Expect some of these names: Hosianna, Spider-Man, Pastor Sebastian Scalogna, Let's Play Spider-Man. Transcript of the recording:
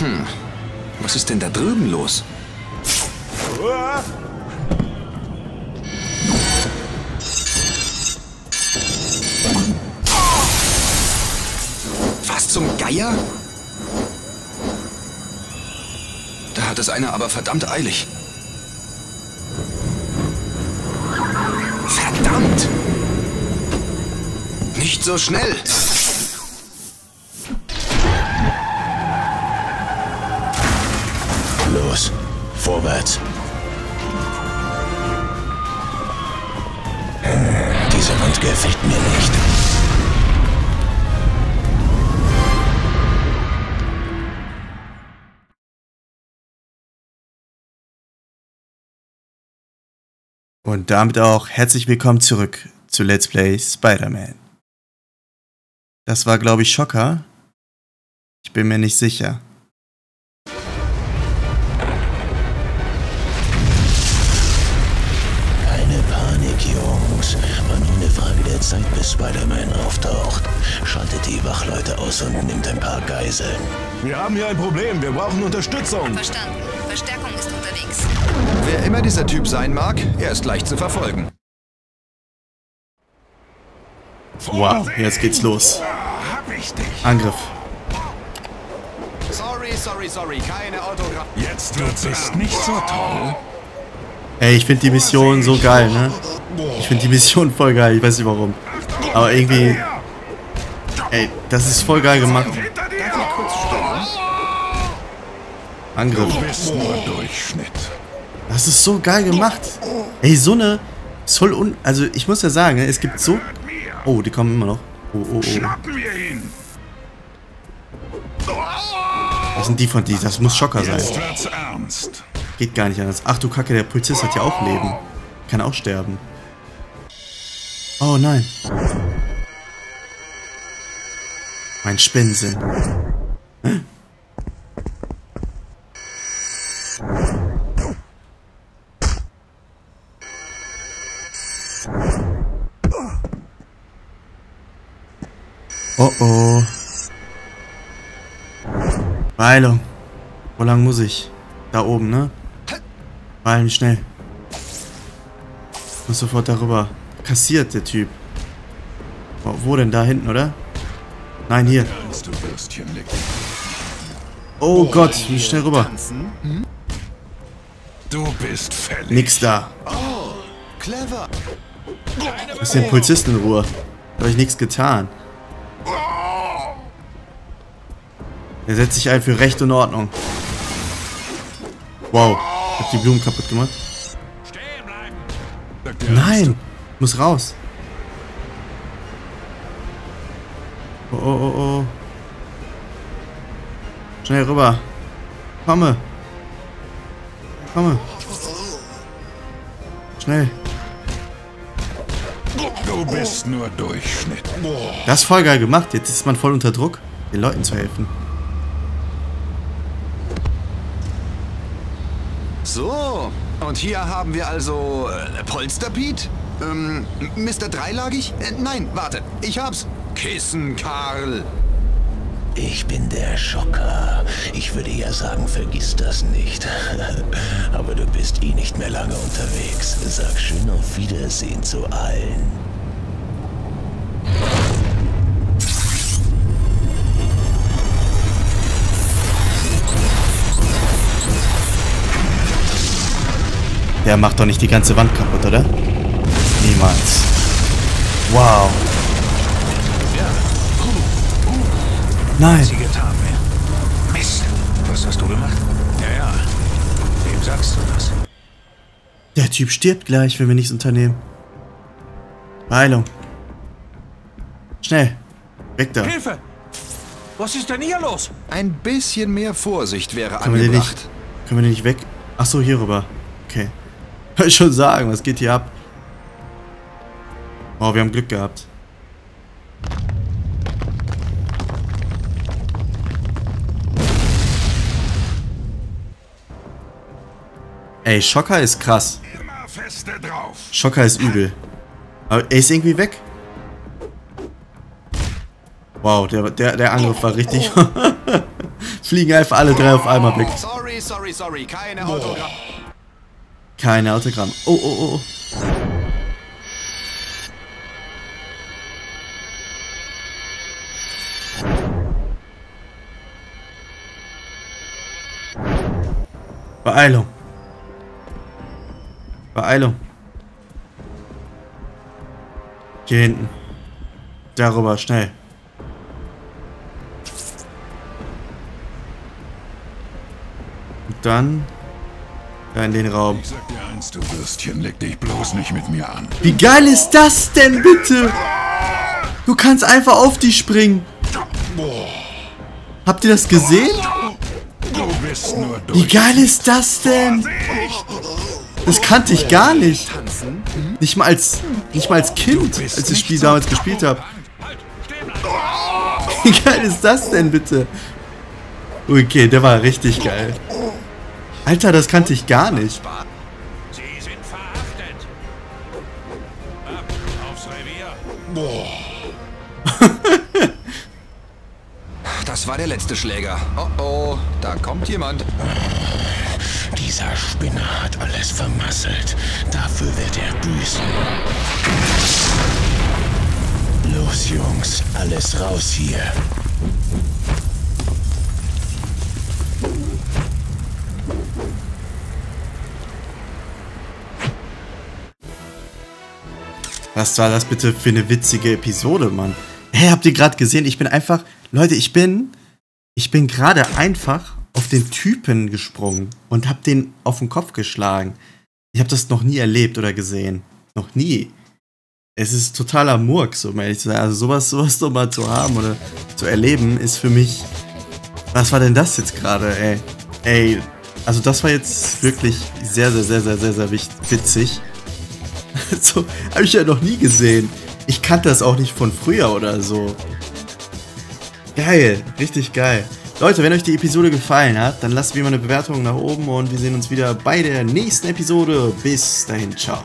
Hm, was ist denn da drüben los? Was zum Geier? Da hat es einer aber verdammt eilig. Verdammt! Nicht so schnell! Los, vorwärts. Diese Wand gefällt mir nicht. Und damit auch herzlich willkommen zurück zu Let's Play Spider-Man. Das war, glaube ich, Schocker. Ich bin mir nicht sicher. Zeit, bis Spider-Man auftaucht. Schaltet die Wachleute aus und nimmt ein paar Geiseln. Wir haben hier ein Problem. Wir brauchen Unterstützung. Verstanden. Verstärkung ist unterwegs. Wer immer dieser Typ sein mag, er ist leicht zu verfolgen. Wow, jetzt geht's los. Angriff. Sorry. Keine Autogramm. Jetzt wird's nicht so toll. Ey, ich finde die Mission so geil, ne? Ich finde die Mission voll geil, ich weiß nicht warum. Aber irgendwie... Ey, das ist voll geil gemacht. Angriff. Das ist so geil gemacht. Ey, so eine... Also, ich muss ja sagen, es gibt so... Oh, die kommen immer noch. Oh. Was sind die von die? Das muss Schocker sein. Geht gar nicht anders. Ach du Kacke, der Polizist hat ja auch Leben. Kann auch sterben. Oh nein. Mein Spinnensinn. Oh oh. Beeilung. Wo lang muss ich? Da oben, ne? Beeilen, schnell. Ich muss sofort darüber. Kassiert, der Typ. Wo denn? Da hinten, oder? Nein, hier. Oh Gott, ich muss schnell rüber. Du bist fällig. Nix da. Lass den Polizisten in Ruhe. Da habe ich nichts getan. Er setzt sich ein für Recht und Ordnung. Wow. Ich hab die Blumen kaputt gemacht. Nein! Ich muss raus. Oh. Schnell rüber. Komme. Schnell. Du bist nur Durchschnitt. Das ist voll geil gemacht. Jetzt ist man voll unter Druck, den Leuten zu helfen. So, und hier haben wir also Polsterpiet? Mr. Dreilagig? Nein, warte, ich hab's. Kissenkarl. Ich bin der Schocker. Ich würde ja sagen, vergiss das nicht. Aber du bist eh nicht mehr lange unterwegs. Sag schön auf Wiedersehen zu allen. Der macht doch nicht die ganze Wand kaputt, oder? Niemals. Wow. Nein. Mist. Was hast du gemacht? Ja. Wem sagst du das? Der Typ stirbt gleich, wenn wir nichts unternehmen. Beeilung. Schnell. Weg da. Hilfe! Was ist denn hier los? Ein bisschen mehr Vorsicht wäre angebracht. Können wir den nicht weg? Achso, hier rüber. Okay. Ich wollte schon sagen, was geht hier ab? Oh, wir haben Glück gehabt. Ey, Schocker ist krass. Schocker ist übel. Aber er ist irgendwie weg. Wow, der Angriff war richtig fliegen einfach alle drei auf einmal weg. Sorry, keine Autogramme. Keine Autogramme. Oh. Beeilung. Beeilung. Hier hinten. Darüber, schnell. Und dann da in den Raum. Ich sag dir eins, du Würstchen, leg dich bloß nicht mit mir an. Wie geil ist das denn bitte? Du kannst einfach auf die springen. Habt ihr das gesehen? Wie geil ist das denn? Das kannte ich gar nicht. Nicht mal als Kind, als ich das Spiel damals gespielt habe. Wie geil ist das denn bitte? Okay, der war richtig geil. Alter, das kannte ich gar nicht. Das war der letzte Schläger. Oh, da kommt jemand. Dieser Spinner hat alles vermasselt. Dafür wird er büßen. Los, Jungs, alles raus hier. Was war das bitte für eine witzige Episode, Mann? Hey, habt ihr gerade gesehen? Ich bin einfach... Leute, ich bin gerade einfach auf den Typen gesprungen und hab den auf den Kopf geschlagen. Ich hab das noch nie erlebt oder gesehen. Noch nie. Es ist totaler Murks, um ehrlich zu sein. Also sowas nochmal zu haben oder zu erleben, ist für mich... Was war denn das jetzt gerade, ey? Ey, also das war jetzt wirklich sehr witzig. So habe ich ja noch nie gesehen. Ich kannte das auch nicht von früher oder so. Geil, richtig geil. Leute, wenn euch die Episode gefallen hat, dann lasst wie immer eine Bewertung nach oben und wir sehen uns wieder bei der nächsten Episode. Bis dahin, ciao.